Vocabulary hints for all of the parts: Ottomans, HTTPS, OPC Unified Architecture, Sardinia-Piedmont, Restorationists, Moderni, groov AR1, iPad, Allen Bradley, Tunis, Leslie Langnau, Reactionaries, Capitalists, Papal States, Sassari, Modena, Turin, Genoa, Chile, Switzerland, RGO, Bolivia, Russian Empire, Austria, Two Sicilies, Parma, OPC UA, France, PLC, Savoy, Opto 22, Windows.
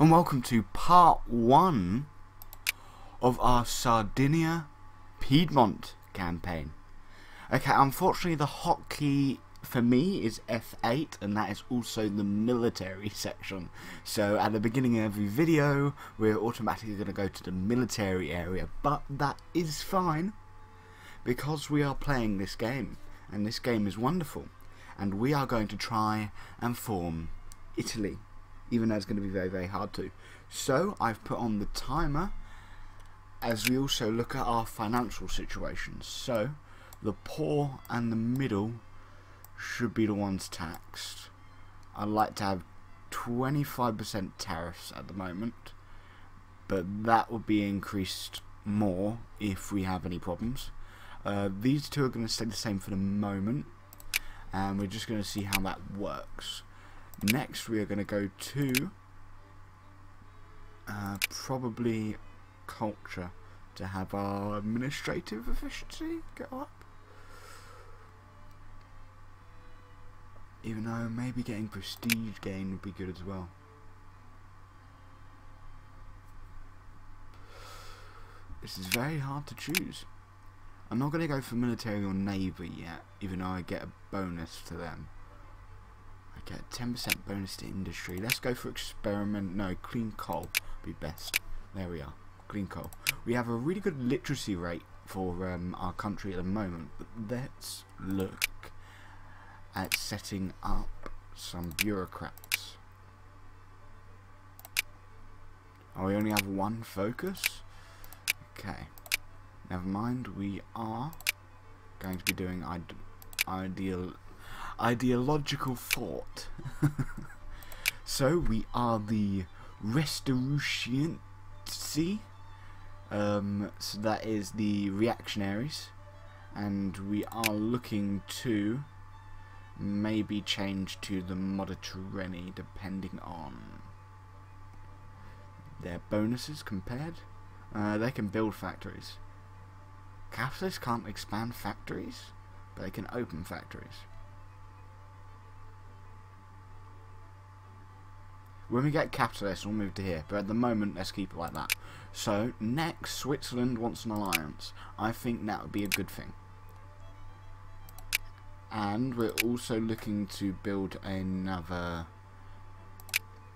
And welcome to part one of our Sardinia Piedmont campaign. Okay, unfortunately the hotkey for me is F8, and that is also the military section. So at the beginning of every video we're automatically going to go to the military area, but that is fine because we are playing this game, and this game is wonderful, and we are going to try and form Italy, even though it's going to be very, very hard to. So I've put on the timer as we also look at our financial situations. So the poor and the middle should be the ones taxed. I'd like to have 25% tariffs at the moment, but that will be increased more if we have any problems. These two are going to stay the same for the moment, and we're just going to see how that works. Next we are going to go to probably culture to have our administrative efficiency go up, even though maybe getting prestige gain would be good as well. This is very hard to choose. I'm not going to go for military or navy yet, even though I get a bonus to them. I get 10% bonus to industry. Let's go for experiment. No, clean coal would be best. There we are. Clean coal. We have a really good literacy rate for our country at the moment. But let's look at setting up some bureaucrats. Oh, we only have one focus? Okay. Never mind, we are going to be doing ideological thought. So we are the Restorationists, so that is the Reactionaries, and we are looking to maybe change to the Moderni depending on their bonuses compared. They can build factories. Capitalists can't expand factories, but they can open factories. When we get capitalists, we'll move to here, but at the moment let's keep it like that. So next, Switzerland wants an alliance. I think that would be a good thing. And we're also looking to build another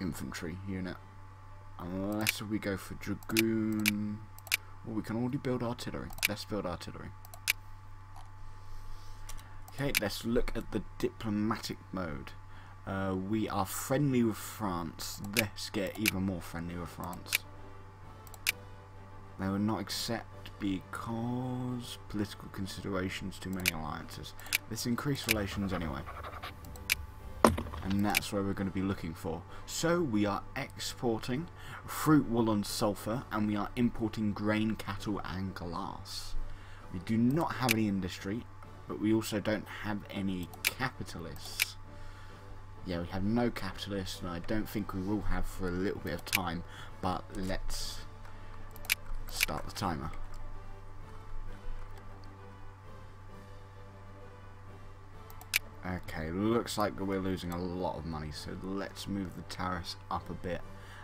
infantry unit, unless we go for dragoon. Well, we can already build artillery. Let's build artillery. Okay, let's look at the diplomatic mode. We are friendly with France. Let's get even more friendly with France. They will not accept because political considerations, too many alliances. Let's increase relations anyway. And that's where we're going to be looking for. So we are exporting fruit, wool and sulphur, and we are importing grain, cattle and glass. We do not have any industry, but we also don't have any capitalists. Yeah, we have no capitalists, and I don't think we will have for a little bit of time, but let's start the timer. Okay, looks like we're losing a lot of money, so let's move the tariffs up a bit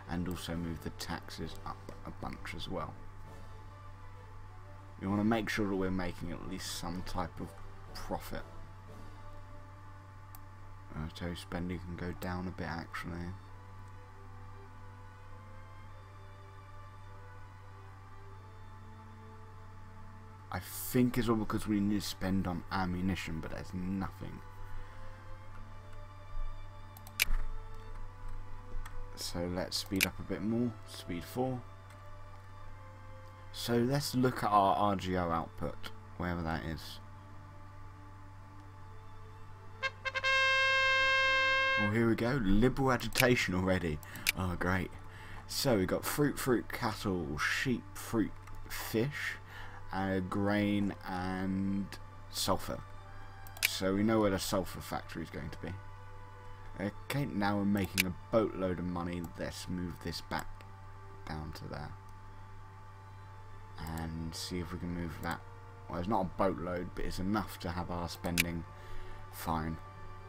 and also move the taxes up a bunch as well. We want to make sure that we're making at least some type of profit. Auto spending can go down a bit actually. I think it's all because we need to spend on ammunition, but there's nothing. So let's speed up a bit more, speed 4. So let's look at our RGO output, wherever that is. Well, here we go, liberal agitation already. Oh great. So we got fruit, fruit, cattle, sheep, fruit, fish, grain and sulphur. So we know where the sulphur factory is going to be. Okay, now we're making a boatload of money. Let's move this back down to there and see if we can move that. Well, it's not a boatload, but it's enough to have our spending fine.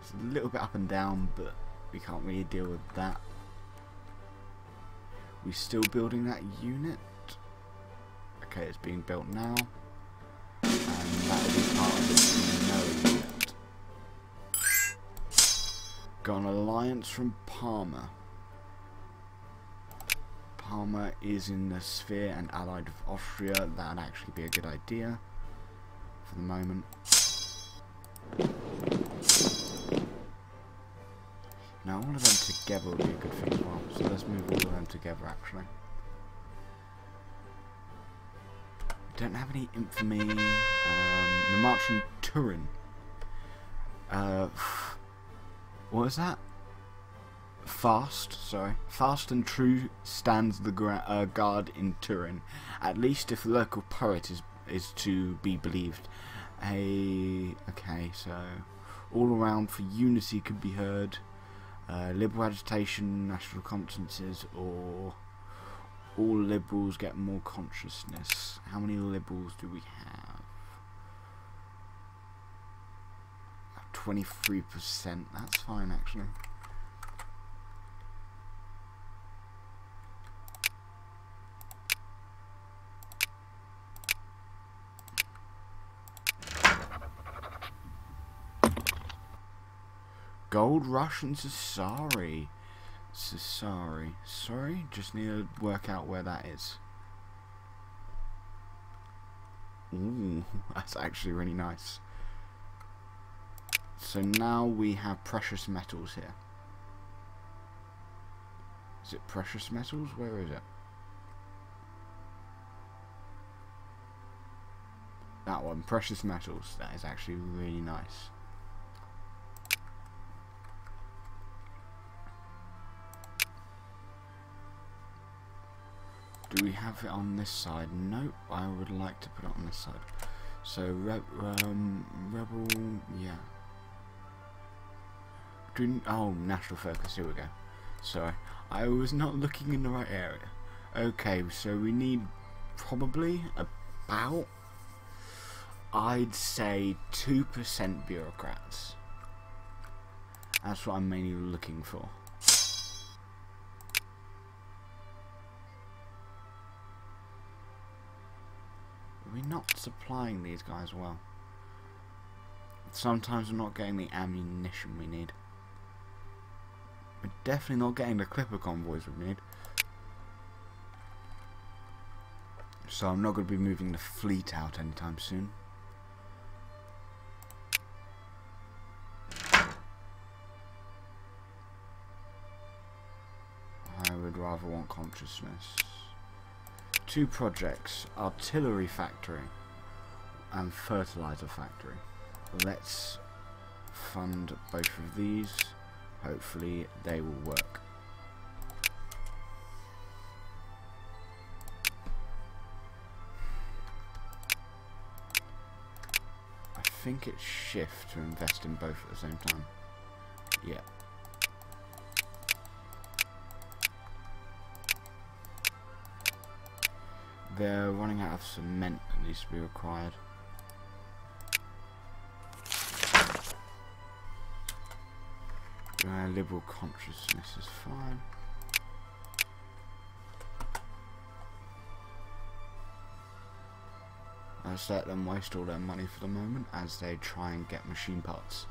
It's a little bit up and down, but we can't really deal with that. We still building that unit? Okay, it's being built now. And that'll be part of the Genoa unit. Got an alliance from Parma. Parma is in the sphere and allied with Austria. That'd actually be a good idea for the moment. Now all of them together would be a good thing as well, so let's move all of them together actually. We don't have any infamy. The march from Turin. What is that? Fast, sorry. Fast and true stands the guard in Turin, at least if the local poet is to be believed. Okay, so all around for unity could be heard. Liberal agitation, national consciences, or all liberals get more consciousness. How many liberals do we have? 23%, that's fine actually. Gold Rush and Sassari. Sassari. Sorry, just need to work out where that is. Ooh, that's actually really nice. So now we have precious metals here. Is it precious metals? Where is it? That one, precious metals. That is actually really nice. Do we have it on this side? Nope, I would like to put it on this side. So, rebel, yeah. Oh, national focus, here we go. Sorry, I was not looking in the right area. Okay, so we need probably about, I'd say 2% bureaucrats. That's what I'm mainly looking for. We're not supplying these guys well. Sometimes we're not getting the ammunition we need. We're definitely not getting the clipper convoys we need. So I'm not going to be moving the fleet out anytime soon. I would rather want consciousness. 2 projects, artillery factory and fertilizer factory. Let's fund both of these. Hopefully they will work. I think it's shift to invest in both at the same time. Yeah. They're running out of cement that needs to be required. Liberal consciousness is fine. Let's let them waste all their money for the moment as they try and get machine parts.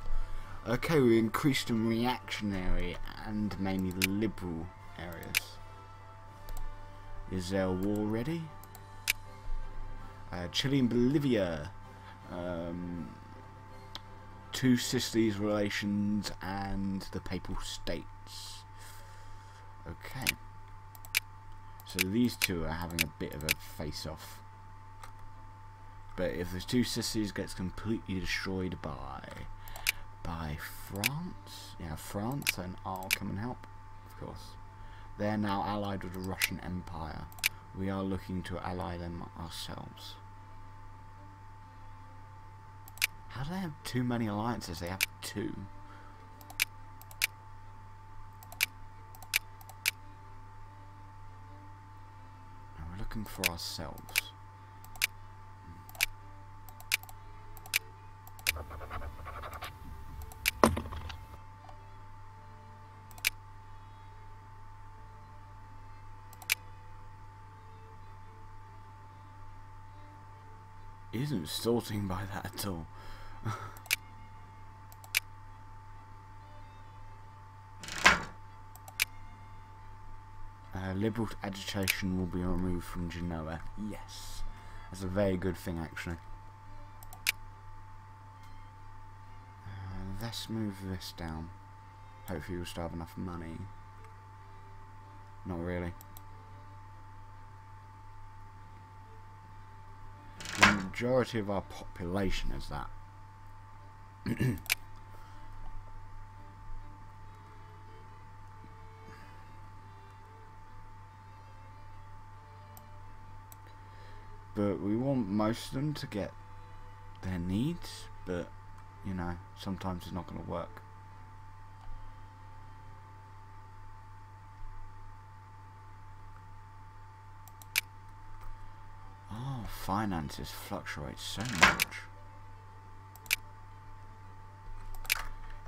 Okay, we increased in reactionary and mainly liberal areas. Is there a war ready? Chile and Bolivia, Two Sicilies relations and the Papal States. Okay, so these two are having a bit of a face-off, but if the Two Sicilies gets completely destroyed by France, yeah, France, then I'll come and help, of course. They're now allied with the Russian Empire. We are looking to ally them ourselves. How do they have too many alliances? They have 2. Now we're looking for ourselves. isn't sorting by that at all. Liberal agitation will be removed from Genoa. Yes, that's a very good thing actually. Let's move this down. Hopefully we'll still have enough money. Not really. The majority of our population is that. But we want most of them to get their needs, but you know, sometimes it's not going to work. Oh, finances fluctuate so much.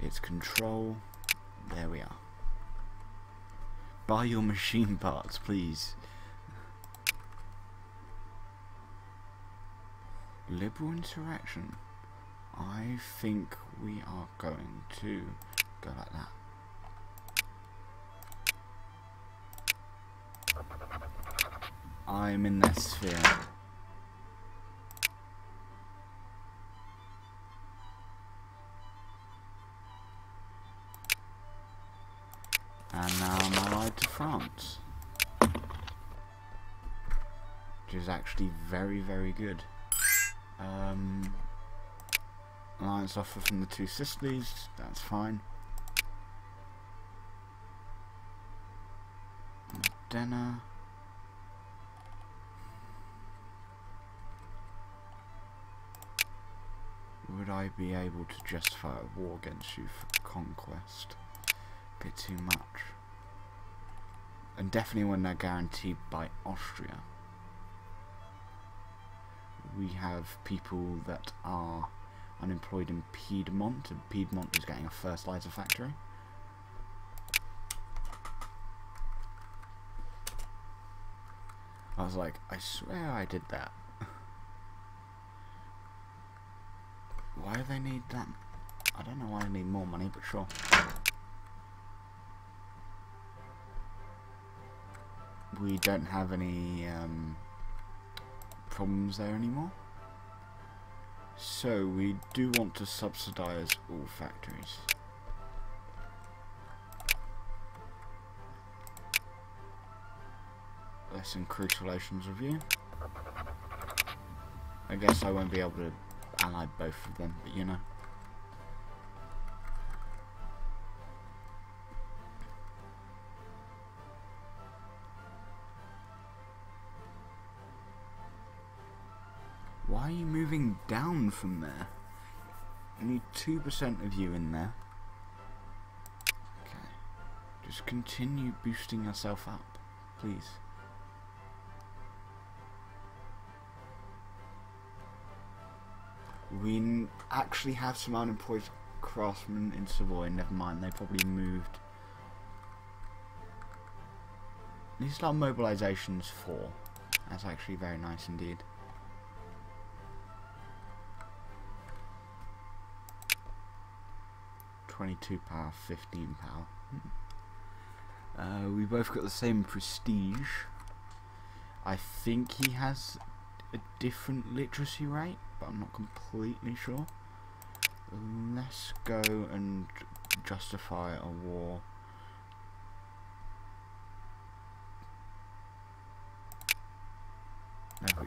It's control. There we are. Buy your machine parts, please. Liberal interaction. I think we are going to go like that. I'm in that sphere. And now I'm allied to France. Which is actually very, very good. Alliance offer from the Two Sicilies, that's fine. Modena. Would I be able to justify a war against you for conquest? A bit too much. And definitely when they're guaranteed by Austria. We have people that are unemployed in Piedmont, and Piedmont is getting a fertilizer factory. I was like, I swear I did that. Why do they need that? I don't know why they need more money, but sure. We don't have any problems there anymore. So we do want to subsidize all factories. Let's increase relations with you. I guess I won't be able to ally both of them, but you know. Why are you moving down from there? I need 2% of you in there. Okay. Just continue boosting yourself up, please. We actually have some unemployed craftsmen in Savoy, never mind, they probably moved. These are mobilizations 4. That's actually very nice indeed. £22, £15. We both got the same prestige. I think he has a different literacy rate, but I'm not completely sure. Let's go and justify a war. There we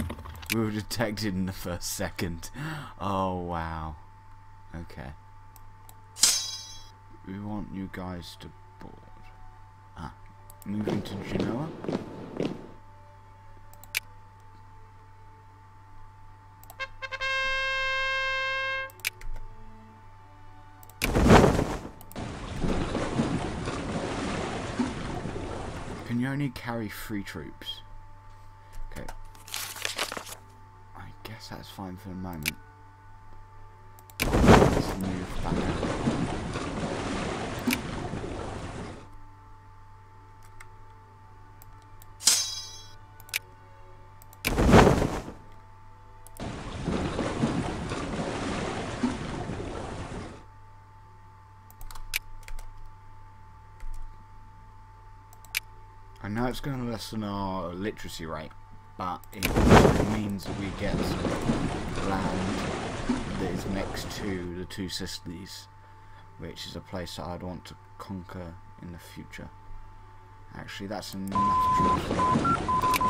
go. We were detected in the first second. Oh wow. Okay. We want you guys to board. Ah. Moving to Genoa. Can you only carry 3 troops? Okay. I guess that's fine for the moment. Move back. I know it's going to lessen our literacy rate, but it means that we get some land that is next to the Two Sicilies, which is a place that I'd want to conquer in the future. Actually, that's enough troops. We've got another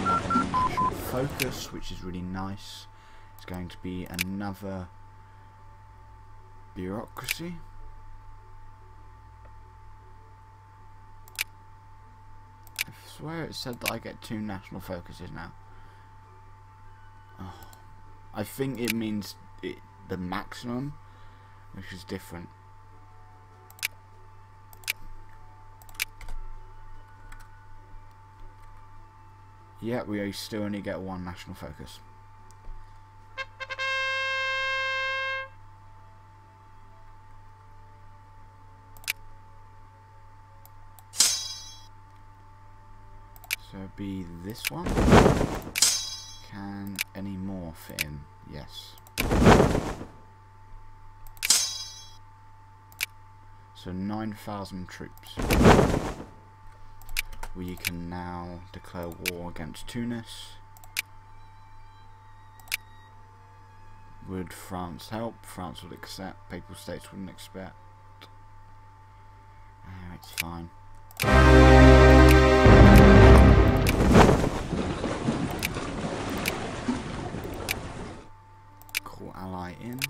national focus, which is really nice. It's going to be another bureaucracy. I swear it said that I get 2 national focuses now. Oh, I think it means it, the maximum, which is different. Yeah, we still only get 1 national focus. So it'd be this one. Can any more fit in? Yes. So 9,000 troops. We can now declare war against Tunis. Would France help? France would accept. Papal States wouldn't accept. It's fine. Call ally in.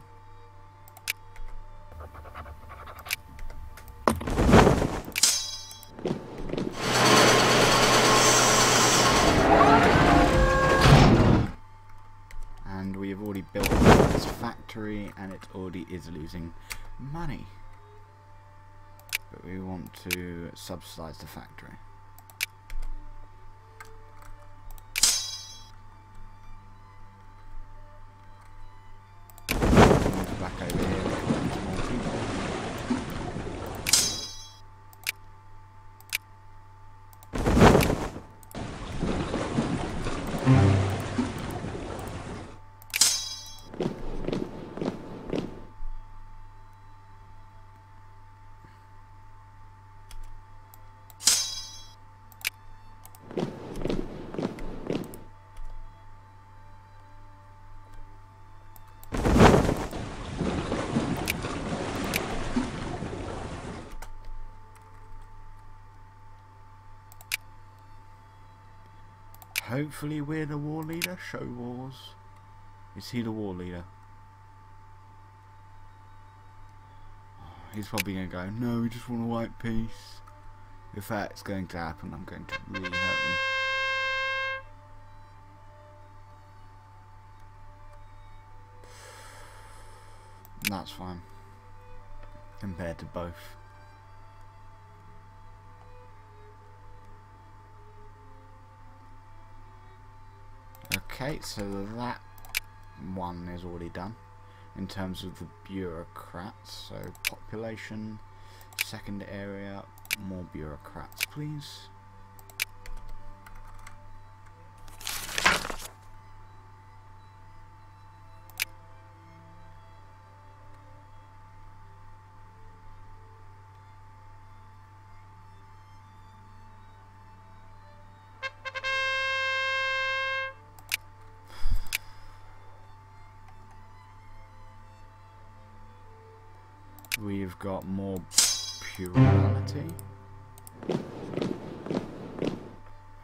And it already is losing money, but we want to subsidize the factory. Move back over here, more people. Hopefully we're the war leader. Show wars. Is he the war leader? He's probably going to go, no, we just want a white peace. If that's going to happen, I'm going to really hurt them. That's fine. Compared to both. Okay, so that one is already done in terms of the bureaucrats. So population, second area, more bureaucrats, please. We've got more plurality. I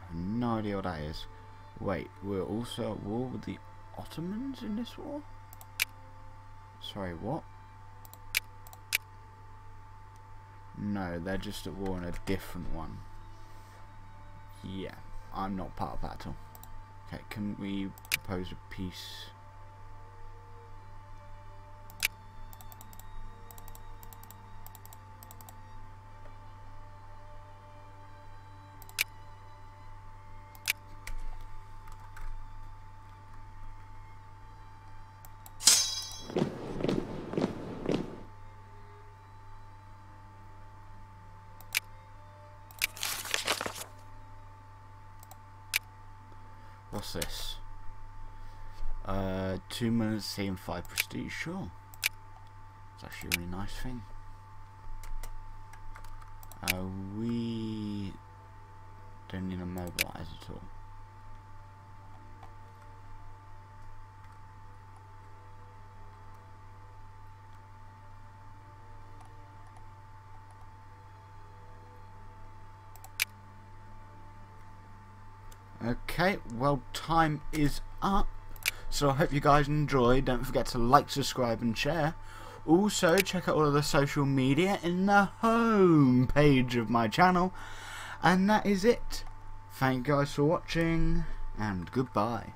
have no idea what that is. Wait, we're also at war with the Ottomans in this war? Sorry, what? No, they're just at war in a different one. Yeah, I'm not part of that at all. Okay, can we propose a peace? What's this? 2 militancy and 5 prestige, sure. It's actually a really nice thing. We Don't need to mobilize at all. Okay, well, time is up, so I hope you guys enjoyed. Don't forget to like, subscribe and share. Also check out all of the social media in the home page of my channel, and that is it. Thank you guys for watching, and goodbye.